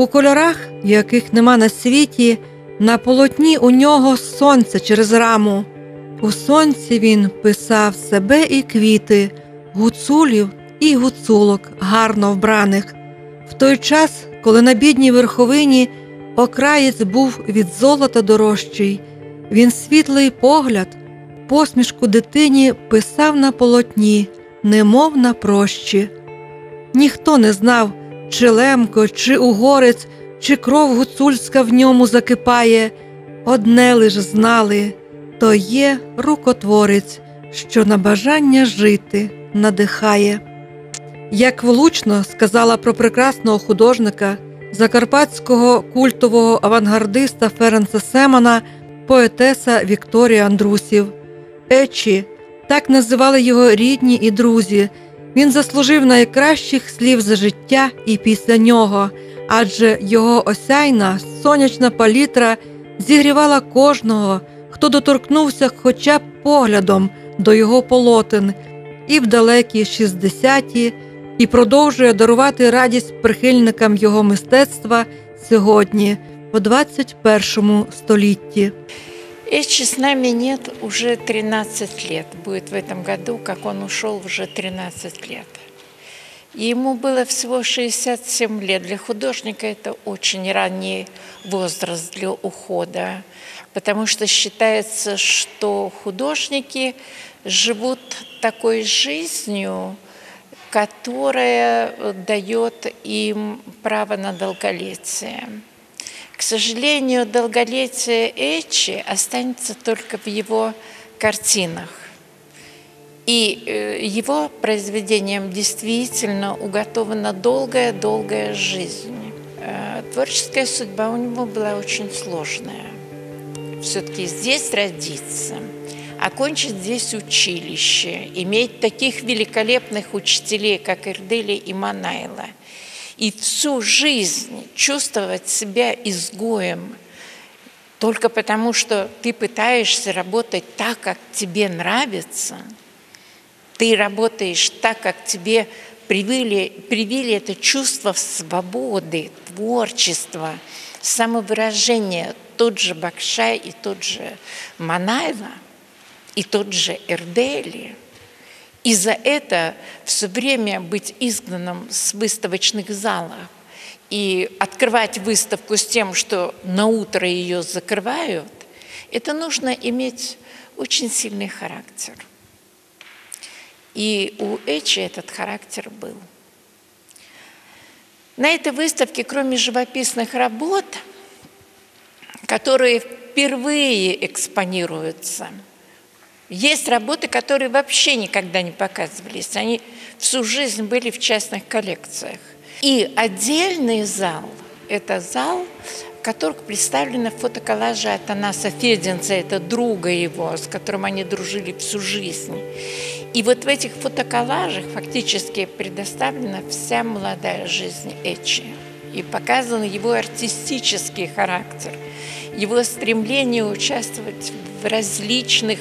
У кольорах, яких нема на світі, на полотні у нього сонце через раму. У сонці він писав себе і квіти, гуцулів і гуцулок гарно вбраних. В той час, коли на бідній верховині окраєць був від золота дорожчий, він світлий погляд, посмішку дитині писав на полотні, немов на прощі. Ніхто не знав, чи лемко, чи угорець, чи кров гуцульська в ньому закипає. Одне лиш знали – то є рукотворець, що на бажання жити надихає. Як влучно сказала про прекрасного художника, закарпатського культового авангардиста Ференца Семана поетеса Вікторія Андрусів. Ечі – так називали його рідні і друзі. Він заслужив найкращих слів за життя і після нього, адже його осяйна, сонячна палітра зігрівала кожного, хто доторкнувся хоча б поглядом до його полотен і в далекі 60-ті, і продовжує дарувати радість прихильникам його мистецтва сьогодні, в 21 столітті. Эчи с нами нет уже 13 лет, будет в этом году, как он ушел уже 13 лет. Ему было всего 67 лет. Для художника это очень ранний возраст для ухода, потому что считается, что художники живут такой жизнью, которая дает им право на долголетие. К сожалению, долголетие Эчи останется только в его картинах. И его произведением действительно уготована долгая-долгая жизнь. Творческая судьба у него была очень сложная. Все-таки здесь родиться, окончить здесь училище, иметь таких великолепных учителей, как Эрдели и Манайла, и всю жизнь чувствовать себя изгоем только потому, что ты пытаешься работать так, как тебе нравится, ты работаешь так, как тебе привили это чувство свободы, творчества, самовыражения. Тот же Бакшай и тот же Манайла, и тот же Эрдели. И за это все время быть изгнанным с выставочных залов и открывать выставку с тем, что на утро ее закрывают, это нужно иметь очень сильный характер. И у Эчи этот характер был. На этой выставке, кроме живописных работ, которые впервые экспонируются, есть работы, которые вообще никогда не показывались. Они всю жизнь были в частных коллекциях. И отдельный зал – это зал, в котором представлены фотоколлажи Атанаса Феденца, это друга его, с которым они дружили всю жизнь. И вот в этих фотоколлажах фактически предоставлена вся молодая жизнь Эчи. И показан его артистический характер, его стремление участвовать в различных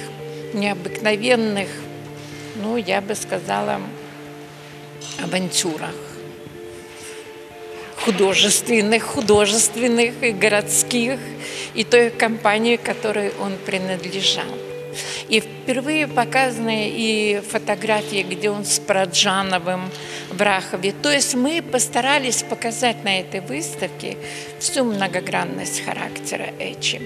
необыкновенных, ну, я бы сказала, авантюрах. Художественных и городских, и той компании, которой он принадлежал. И впервые показаны и фотографии, где он с Параджановым в Рахове. То есть мы постарались показать на этой выставке всю многогранность характера Эчи.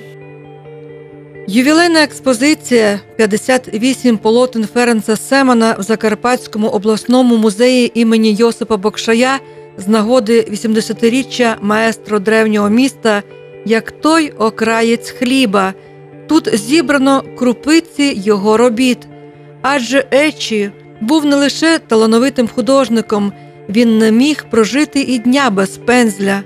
Ювілейна експозиція «58 полотен Ференца Семана» в Закарпатському обласному музеї імені Йосипа Бокшая з нагоди 80-річчя маестро древнього міста «Як той окраєць хліба». Тут зібрано крупиці його робіт. Адже Ечі був не лише талановитим художником, він не міг прожити і дня без пензля.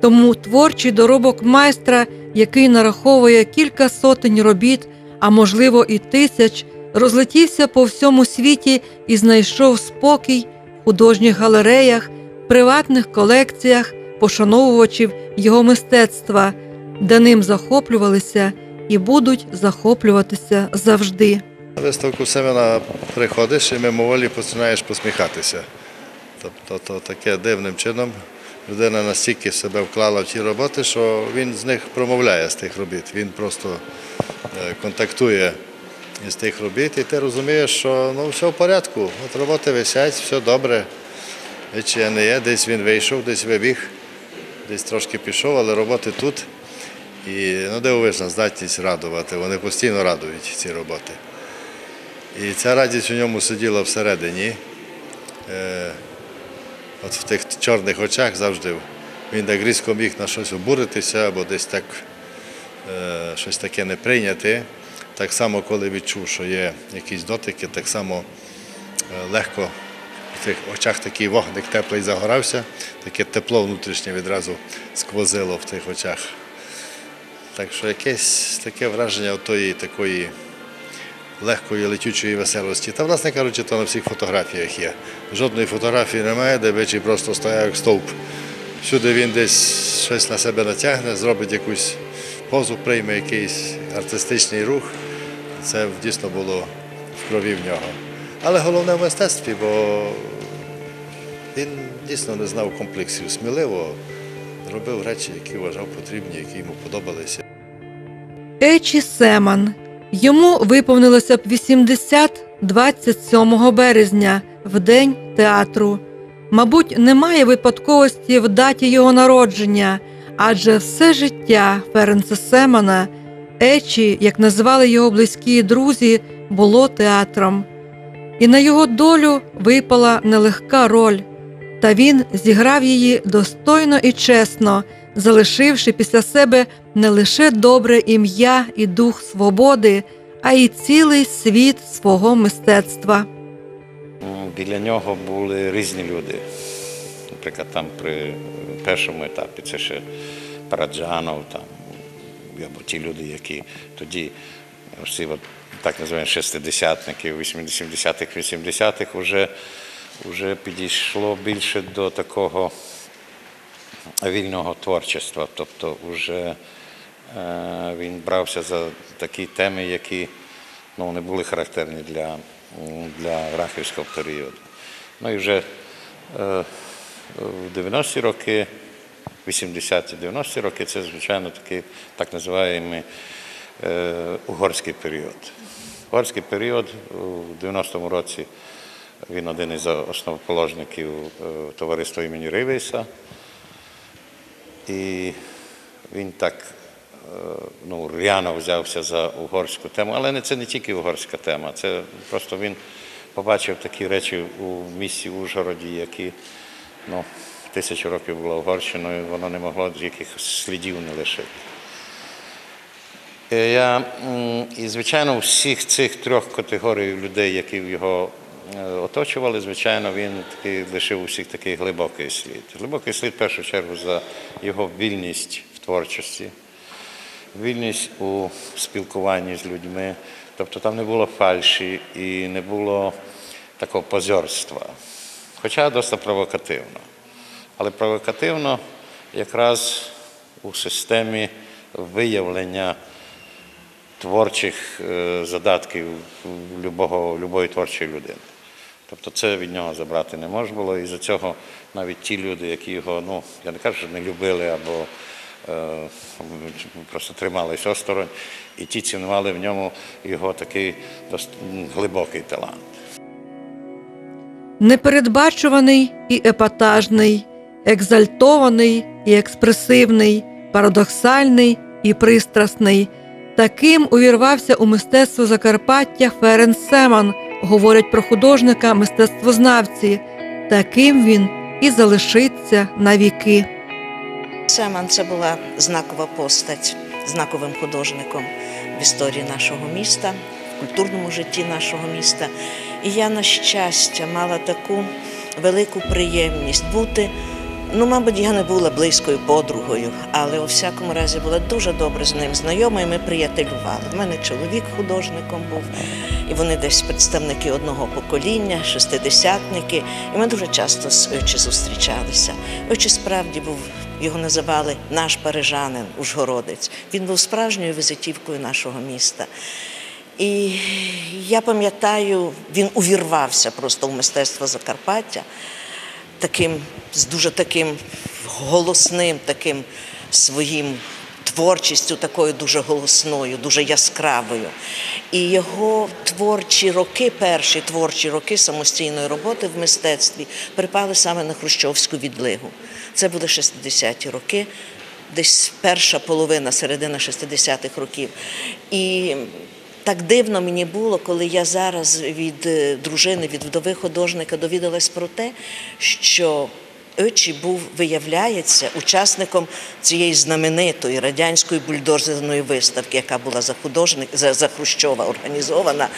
Тому творчий доробок майстра, який нараховує кілька сотень робіт, а можливо і тисяч, розлетівся по всьому світі і знайшов спокій в художніх галереях, приватних колекціях пошановувачів його мистецтва, де ним захоплювалися і будуть захоплюватися завжди. На виставку Семена приходиш і мимоволі починаєш посміхатися. Тобто таке дивним чином людина настільки себе вклала в ці роботи, що він з них промовляє, з тих робіт. Він просто контактує із тих робіт, і ти розумієш, що ну, все в порядку, от роботи висять, все добре. Чи не є, десь він вийшов, десь вибіг, десь трошки пішов, але роботи тут. І ну, дивовижна здатність радувати, вони постійно радують ці роботи. І ця радість у ньому сиділа всередині. От в тих чорних очах завжди він так різко міг на щось обуритися або десь так, щось таке не прийняти. Так само, коли відчув, що є якісь дотики, так само легко в тих очах такий вогник теплий загорався, таке тепло внутрішнє відразу сквозило в тих очах. Так що якесь таке враження отої такої легкої, летючої веселості. Та, власне кажучи, то на всіх фотографіях є. Жодної фотографії немає, де бичий просто стояв як стовп. Всюди він десь щось на себе натягне, зробить якусь позу, прийме якийсь артистичний рух. Це дійсно було в крові в нього. Але головне в мистецтві, бо він дійсно не знав комплексів, сміливо робив речі, які вважав потрібні, які йому подобалися. Ечі Семан. Йому виповнилося б 80 27 березня, в День театру. Мабуть, немає випадковості в даті його народження, адже все життя Ференца Семана, Ечі, як назвали його близькі друзі, було театром. І на його долю випала нелегка роль. Та він зіграв її достойно і чесно, залишивши після себе не лише добре ім'я і дух свободи, а й цілий світ свого мистецтва. Біля нього були різні люди. Наприклад, там при першому етапі це ще Параджанов, там, або ті люди, які тоді всі от, так називаємо шестидесятники, 70-х, 80-х вже підійшло більше до такого вільного творчества, тобто вже він брався за такі теми, які ну, не були характерні для рахівського періоду. Ну і вже в 90-ті роки, 80-90-ті роки, це, звичайно, такий так називаємо угорський період. Угорський період у 90-му році він один із основоположників товариства імені Ривейса. І він так ну, ряно взявся за угорську тему, але це не тільки угорська тема, це просто він побачив такі речі у місті Ужгороді, які ну, 1000 років було Угорщиною, воно не могло якихось слідів не лишити. І, звичайно, всіх цих трьох категорій людей, які його оточували, звичайно, він такий, лишив усіх такий глибокий слід. Глибокий слід, в першу чергу, за його вільність в творчості, вільність у спілкуванні з людьми. Тобто там не було фальші і не було такого позорства. Хоча досить провокативно. Але провокативно якраз у системі виявлення творчих задатків любої творчої людини. Тобто це від нього забрати не можна було, і за цього навіть ті люди, які його, ну, я не кажу, що не любили, або просто тримались осторонь, і ті цінували в ньому його такий глибокий талант. Непередбачуваний і епатажний, екзальтований і експресивний, парадоксальний і пристрасний. Таким увірвався у мистецтво Закарпаття Ференц Семан, говорять про художника мистецтвознавці. Таким він і залишиться навіки. Семан – це була знакова постать, знаковим художником в історії нашого міста, в культурному житті нашого міста. І я, на щастя, мала таку велику приємність бути. Ну, мабуть, я не була близькою подругою, але у всякому разі була дуже добре з ним знайома, і ми приятелювали. У мене чоловік художником був, і вони десь представники одного покоління, шестидесятники, і ми дуже часто з Ечі зустрічалися. Ечі справді був, його називали наш парижанин, ужгородець. Він був справжньою візитівкою нашого міста. І я пам'ятаю, він увірвався просто в мистецтво Закарпаття, таким, з дуже таким голосним таким своїм творчістю, такою дуже голосною, дуже яскравою. І його творчі роки, перші творчі роки самостійної роботи в мистецтві припали саме на Хрущовську відлигу. Це були 60-ті роки, десь перша половина, середина 60-х років. І так дивно мені було, коли я зараз від дружини, від вдови художника довідалась про те, що Очі був, виявляється, учасником цієї знаменитої радянської бульдозерної виставки, яка була за Хрущова організована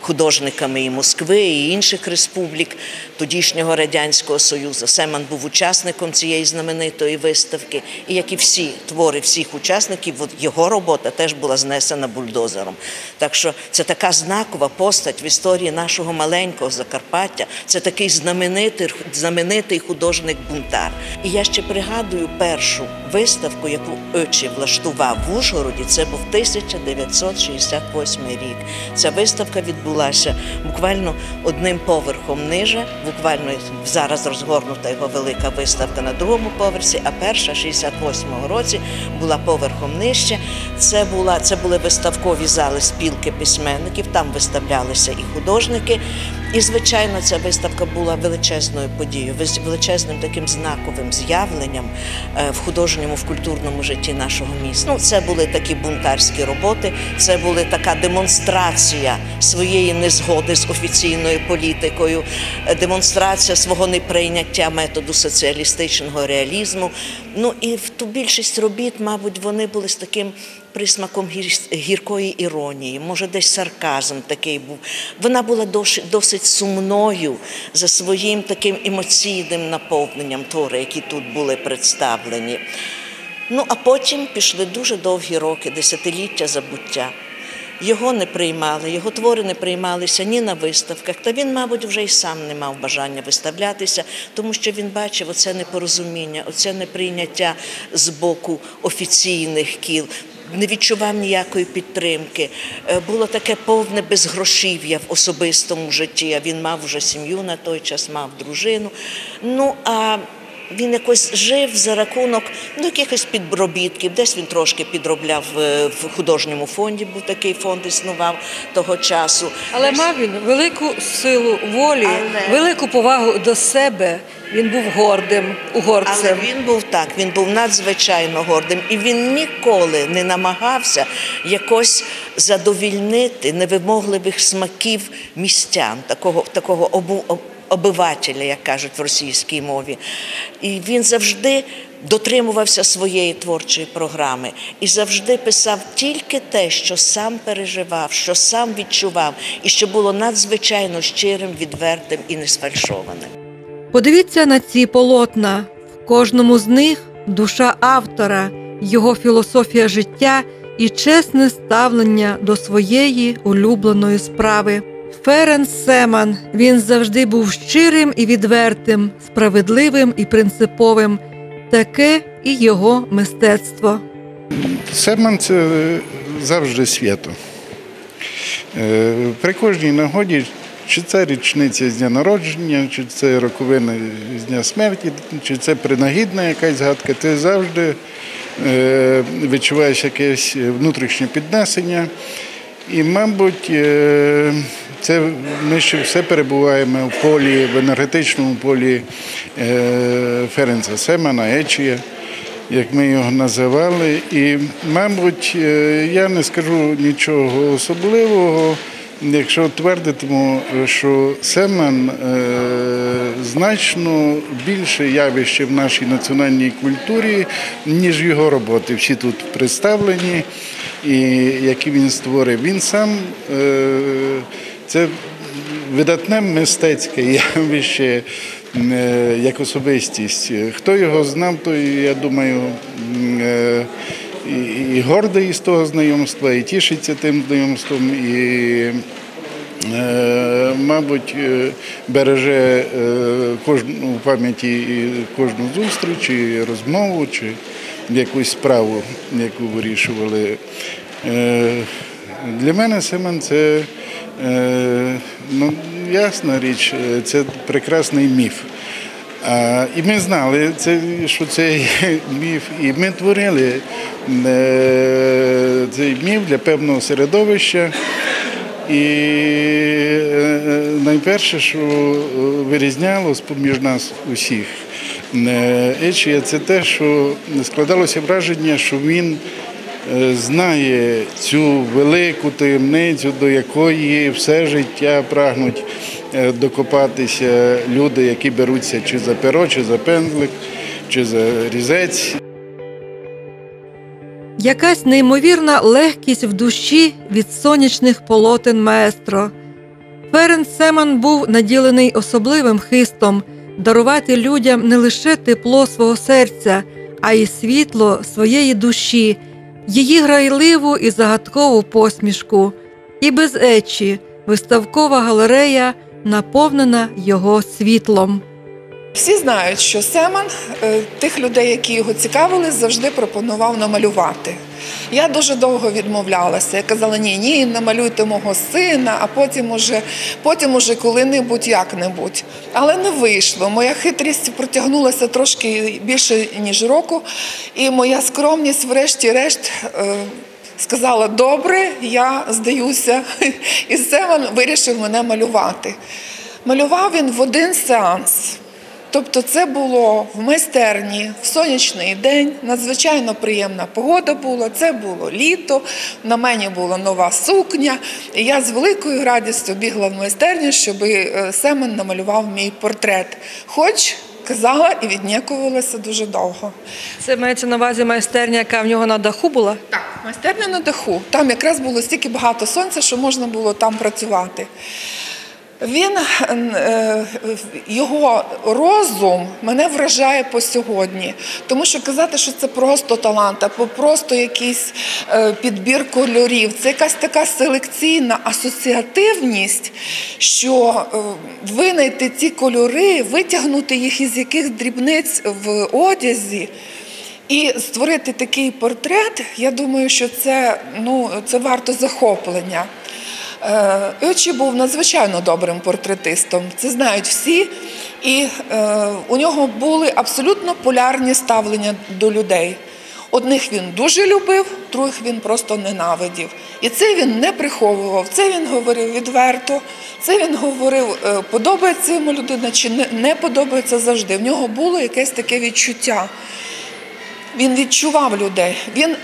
художниками і Москви, і інших республік тодішнього Радянського Союзу. Семан був учасником цієї знаменитої виставки, і як і всі твори всіх учасників, його робота теж була знесена бульдозером. Так що це така знакова постать в історії нашого маленького Закарпаття, це такий знаменитий художник бунтар. І я ще пригадую першу виставку, яку Очі влаштував в Ужгороді, це був 1968 рік. Ця виставка відбулася буквально одним поверхом ниже, буквально зараз розгорнута його велика виставка на другому поверсі, а перша в 68-му році була поверхом нижче. Це були виставкові зали спілки письменників, там виставлялися і художники. І, звичайно, ця виставка була величезною подією, величезним таким знаковим з'явленням в художньому, в культурному житті нашого міста. Ну, це були такі бунтарські роботи, це була така демонстрація своєї незгоди з офіційною політикою, демонстрація свого неприйняття методу соціалістичного реалізму. Ну, і в ту більшість робіт, мабуть, вони були з таким присмаком гіркої іронії, може десь сарказм такий був. Вона була досить сумною за своїм таким емоційним наповненням твори, які тут були представлені. Ну, а потім пішли дуже довгі роки, десятиліття забуття. Його не приймали, його твори не приймалися ні на виставках, та він, мабуть, вже і сам не мав бажання виставлятися, тому що він бачив оце непорозуміння, оце неприйняття з боку офіційних кіл. Не відчував ніякої підтримки, було таке повне безгрошів'я в особистому житті, а він мав вже сім'ю на той час, мав дружину. Ну, а він якось жив за рахунок якихось підробітків, десь він трошки підробляв в художньому фонді, був такий фонд, існував того часу. Але мав він велику силу волі, велику повагу до себе. Він був гордим, угорцем. Але він був надзвичайно гордим. І він ніколи не намагався якось задовільнити невимогливих смаків містян, такого обивателя, як кажуть в російській мові. І він завжди дотримувався своєї творчої програми і завжди писав тільки те, що сам переживав, що сам відчував і що було надзвичайно щирим, відвертим і несфальшованим. Подивіться на ці полотна. В кожному з них душа автора, його філософія життя і чесне ставлення до своєї улюбленої справи. Ференц Семан. Він завжди був щирим і відвертим, справедливим і принциповим. Таке і його мистецтво. Семан – це завжди свято. При кожній нагоді, чи це річниця з дня народження, чи це роковина з дня смерті, чи це принагідна якась згадка, ти завжди відчуваєш якесь внутрішнє піднесення. І, мабуть, ми ще все перебуваємо в енергетичному полі Ференца Семана, Ечія, як ми його називали. І, мабуть, я не скажу нічого особливого, якщо твердитиму, що Семан значно більше явище в нашій національній культурі, ніж його роботи. Всі тут представлені, які він створив. Він сам – це видатне мистецьке явище, як особистість. Хто його знав, той, я думаю, і гордий з того знайомства, і тішиться тим знайомством, і, мабуть, береже у пам'яті кожну зустріч, і розмову, чи якусь справу, яку вирішували. Для мене Семан – це, ясна річ, це прекрасний міф. І ми знали, що це міф, і ми творили цей міф для певного середовища. І найперше, що вирізнялося поміж нас усіх, Ечія, це те, що складалося враження, що він знає цю велику таємницю, до якої все життя прагнуть докопатися люди, які беруться чи за перо, чи за пензлик, чи за різець. Якась неймовірна легкість в душі від сонячних полотен маестро. Ференц Семан був наділений особливим хистом – дарувати людям не лише тепло свого серця, а й світло своєї душі, її грайливу і загадкову посмішку. І без Ечі виставкова галерея наповнена його світлом. Всі знають, що Семан тих людей, які його цікавили, завжди пропонував намалювати. Я дуже довго відмовлялася. Я казала, ні, намалюйте мого сина, а потім уже коли-небудь, як-небудь. Але не вийшло. Моя хитрість протягнулася трошки більше, ніж року. І моя скромність, врешті-решт, сказала, добре, я здаюся. І Семан вирішив мене малювати. Малював він в один сеанс. Тобто це було в майстерні, в сонячний день, надзвичайно приємна погода була, це було літо, на мені була нова сукня. І я з великою радістю бігла в майстерню, щоб Семен намалював мій портрет. Хоч, казала, і віднікувалася дуже довго. Це мається на увазі майстерня, яка в нього на даху була? Так, майстерня на даху. Там якраз було стільки багато сонця, що можна було там працювати. Його розум мене вражає по сьогодні, тому що казати, що це просто талант, або просто якийсь підбір кольорів, це якась така селекційна асоціативність, що винайти ці кольори, витягнути їх із яких дрібниць в одязі, і створити такий портрет, я думаю, що це варто захоплення. Ечі був надзвичайно добрим портретистом, це знають всі, і у нього були абсолютно полярні ставлення до людей. Одних він дуже любив, других він просто ненавидів. І це він не приховував, це він говорив відверто, це він говорив, подобається йому людина чи не подобається завжди. В нього було якесь таке відчуття. Він відчував людей, він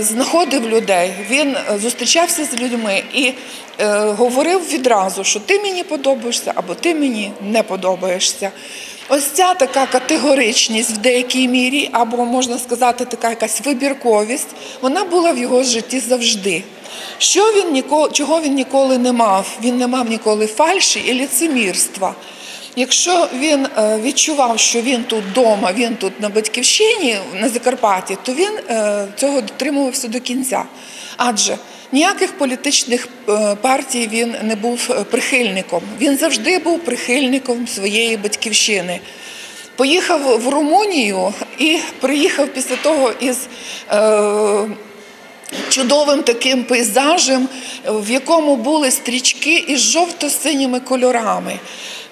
знаходив людей, він зустрічався з людьми і говорив відразу, що ти мені подобаєшся або ти мені не подобаєшся. Ось ця така категоричність в деякій мірі, або, можна сказати, така якась вибірковість, вона була в його житті завжди. Чого він ніколи не мав? Він не мав ніколи фальші і лицемірства. Якщо він відчував, що він тут вдома, він тут на батьківщині, на Закарпатті, то він цього дотримувався до кінця. Адже ніяких політичних партій він не був прихильником. Він завжди був прихильником своєї батьківщини. Поїхав в Румунію і приїхав після того із чудовим таким пейзажем, в якому були стрічки із жовто-синіми кольорами.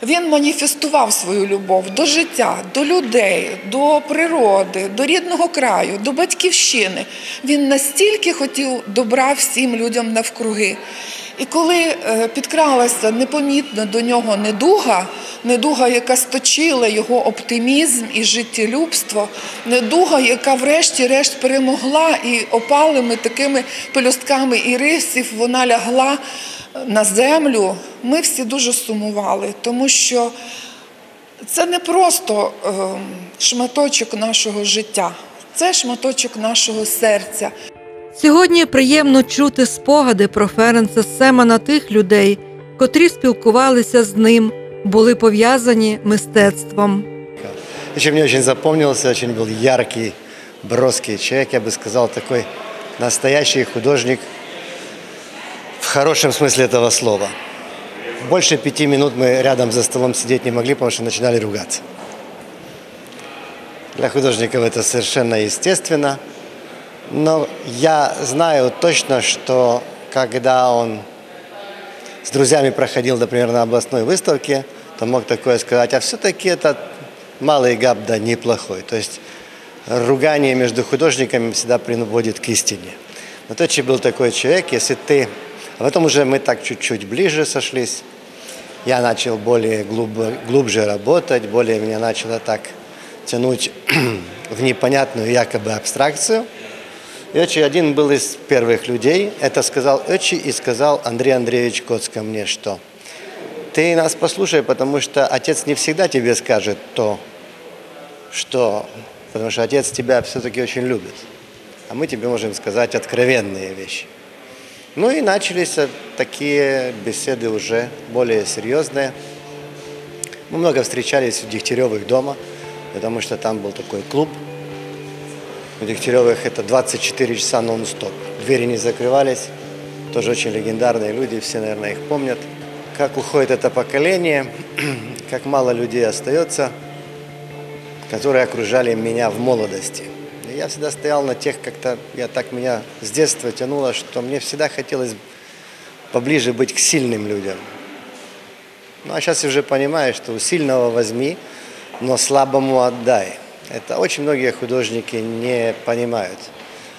Він маніфестував свою любов до життя, до людей, до природи, до рідного краю, до батьківщини. Він настільки хотів добра всім людям навкруги. І коли підкралася непомітно до нього недуга, яка сточила його оптимізм і життєлюбство, недуга, яка врешті-решт перемогла і опалими такими пелюстками ірисів вона лягла на землю, ми всі дуже сумували, тому що це не просто шматочок нашого життя, це шматочок нашого серця. Сьогодні приємно чути спогади про Ференца Семана тих людей, котрі спілкувалися з ним, були пов'язані мистецтвом. Ещё мне очень запомнился, очень был яркий, броский человек, я бы сказал, такой настоящий художник в хорошем смысле этого слова. Больше 5 минут мы рядом за столом сидеть не могли, потому что начинали ругаться. Для художников это совершенно естественно. Но я знаю точно, что когда он с друзьями проходил, например, на областной выставке, то мог такое сказать, а все-таки это малый гап, да, неплохой. То есть ругание между художниками всегда приводит к истине. Но Течи был такой человек, если ты... А потом уже мы так чуть-чуть ближе сошлись. Я начал более глубже работать, более меня начало так тянуть в непонятную якобы абстракцию. И Течи один был из первых людей. Это сказал Течи и сказал Андрей Андреевич Коц ко мне, что ты нас послушай, потому что отец не всегда тебе скажет то, что... Потому что отец тебя все-таки очень любит. А мы тебе можем сказать откровенные вещи. Ну и начались такие беседы уже более серьезные. Мы много встречались у Дегтяревых дома, потому что там был такой клуб. У Дегтяревых это 24 часа нон-стоп. Двери не закрывались. Тоже очень легендарные люди, все, наверное, их помнят. Как уходит это поколение, как мало людей остается, которые окружали меня в молодости. И я всегда стоял на тех, как-то я так меня с детства тянуло, что мне всегда хотелось поближе быть к сильным людям. Ну а сейчас я уже понимаю, что у сильного возьми, но слабому отдай. Это очень многие художники не понимают.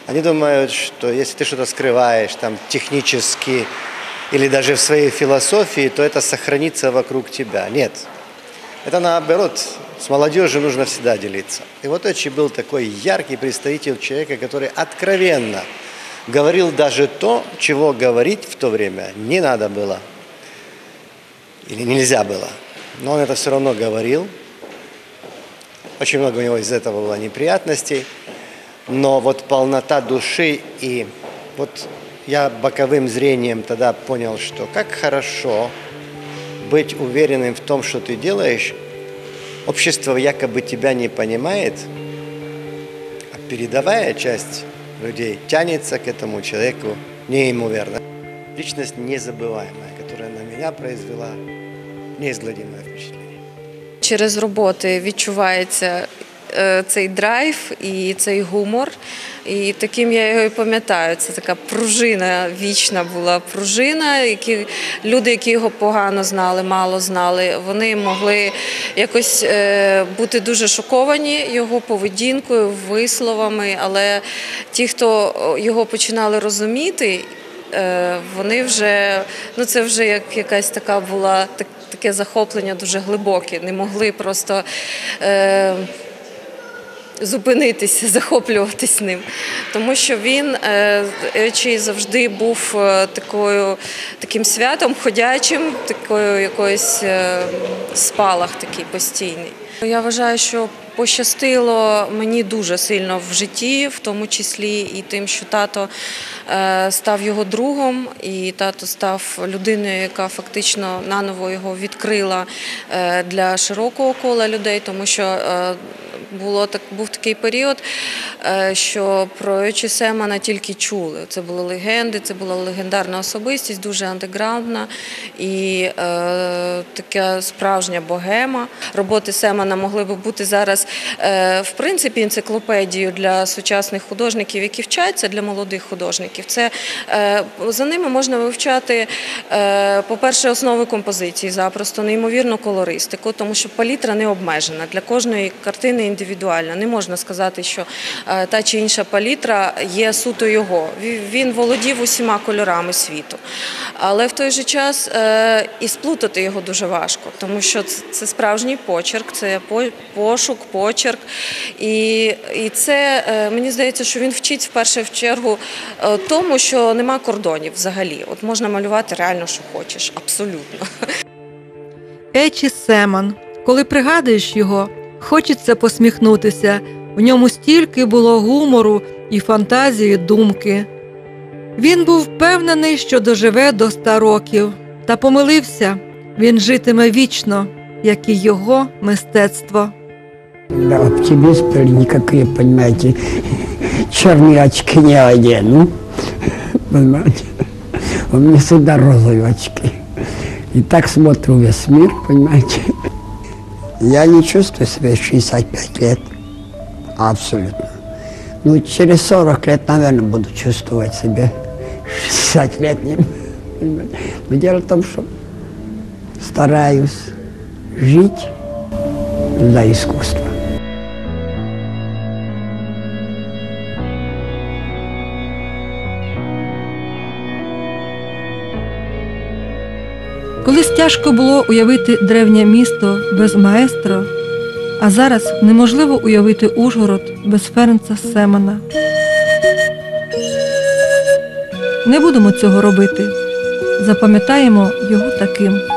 Они думают, что если ты что-то скрываешь, там технически или даже в своей философии, то это сохранится вокруг тебя. Нет. Это наоборот, с молодежью нужно всегда делиться. И вот Течи был такой яркий представитель человека, который откровенно говорил даже то, чего говорить в то время не надо было. Или нельзя было. Но он это все равно говорил. Очень много у него из этого было неприятностей. Но вот полнота души и вот я боковым зрением тогда понял, что как хорошо... Быть уверенным в том, что ты делаешь, общество якобы тебя не понимает, а передовая часть людей тянется к этому человеку неимоверно. Личность незабываемая, которая на меня произвела неизгладимое впечатление. Через роботи відчувається цей драйв і цей гумор, і таким я його і пам'ятаю. Це така пружина, вічна була пружина, які люди, які його погано знали, мало знали, вони могли якось бути дуже шоковані його поведінкою, висловами, але ті, хто його починали розуміти, вони вже, ну це вже як якась така була, таке захоплення дуже глибоке, не могли просто... зупинитися, захоплюватись ним. Тому що він завжди був таким святом, ходячим, такою якоюсь спалах такий постійний. Я вважаю, що пощастило мені дуже сильно в житті, в тому числі і тим, що тато став його другом, і тато став людиною, яка фактично наново його відкрила для широкого кола людей, тому що був такий період, що про Течі Семана тільки чули. Це були легенди, це була легендарна особистість, дуже андеграундна і така справжня богема. Роботи Семана могли б бути зараз, в принципі, енциклопедією для сучасних художників, які вчаться, для молодих художників. За ними можна вивчати, по-перше, основи композиції, запросто, неймовірну колористику, тому що палітра не обмежена. Для кожної картини індивідуально. Не можна сказати, що та чи інша палітра є суто його. Він володів усіма кольорами світу. Але в той же час і сплутати його дуже важко, тому що це справжній почерк, це пошук, почерк. І це, мені здається, що він вчить в першу чергу тому, що нема кордонів взагалі. От можна малювати реально, що хочеш. Абсолютно. Течі Семан. Коли пригадуєш його, хочеться посміхнутися. В ньому стільки було гумору і фантазії думки. Він був впевнений, що доживе до 100 років. Та помилився. Він житиме вічно, як і його мистецтво. Оптиміст, як ви розумієте, чорні очки не одягну. У мене завжди розові очки. І так смотрю весь світ, розумієте. Я не чувствую себя 65 лет, абсолютно. Ну, через 40 лет, наверное, буду чувствовать себя 60-летним. Но дело в том, что стараюсь жить. для искусства. Колись тяжко було уявити древнє місто без маестро, а зараз неможливо уявити Ужгород без Ференца Семена. Не будемо цього робити. Запам'ятаємо його таким.